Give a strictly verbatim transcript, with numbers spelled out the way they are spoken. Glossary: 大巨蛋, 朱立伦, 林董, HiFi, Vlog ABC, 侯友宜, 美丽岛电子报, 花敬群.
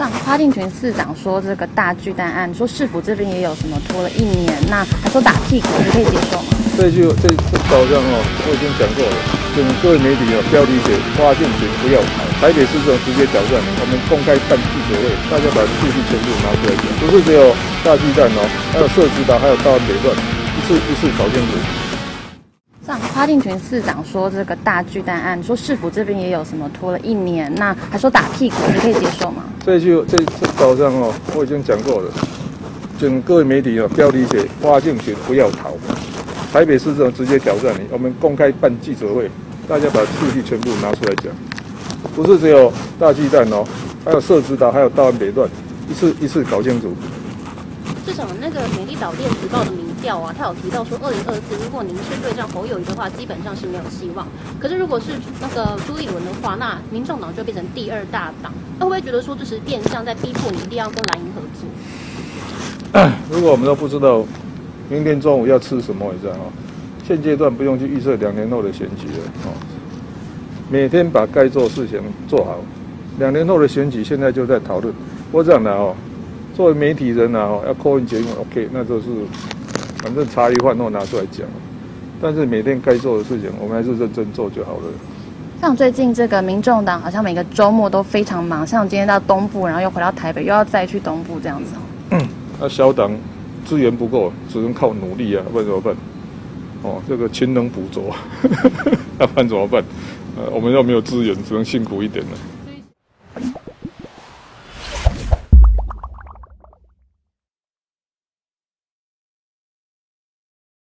上，花敬群市长说这个大巨蛋案，说市府这边也有什么拖了一年，那还说打屁股，你可以接受吗？这句这这早上哦，我已经讲过了，请各位媒体哦标题写花敬群不要跑，台北市长直接挑战，我们公开办记者会，大家把数据全部拿出来讲，不是只有大巨蛋哦，还有社区岛，还有大安北段，一次一次搞清楚。 花敬群市长说：“这个大巨蛋案，说市府这边也有什么拖了一年，那还说打屁股，你可以接受吗？”这句这这早上哦，我已经讲过了，请各位媒体哦，标题写“花敬群不要逃”，台北市长直接挑战你，我们公开办记者会，大家把数据全部拿出来讲，不是只有大巨蛋哦，还有社子岛，还有大安北段，一次一次搞清楚。 市长，那个美丽岛电子报的民调啊，他有提到说，二零二四如果您是对战侯友宜的话，基本上是没有希望。可是如果是那个朱立伦的话，那民众党就变成第二大党，那会不会觉得说，这是变相在逼迫你一定要跟蓝营合作？如果我们都不知道明天中午要吃什么晚餐啊，现阶段不用去预测两年后的选举了哦。每天把该做事情做好，两年后的选举现在就在讨论。我这样的哦。 作为媒体人啊，要扣印节目 ，OK， 那就是反正茶余饭后拿出来讲。但是每天该做的事情，我们还是认真做就好了。像最近这个民众党，好像每个周末都非常忙，像今天到东部，然后又回到台北，又要再去东部这样子。嗯，那小党资源不够，只能靠努力啊，不然怎么办？哦，这个勤能补拙，那不然怎么办？呃，我们又没有资源，只能辛苦一点了。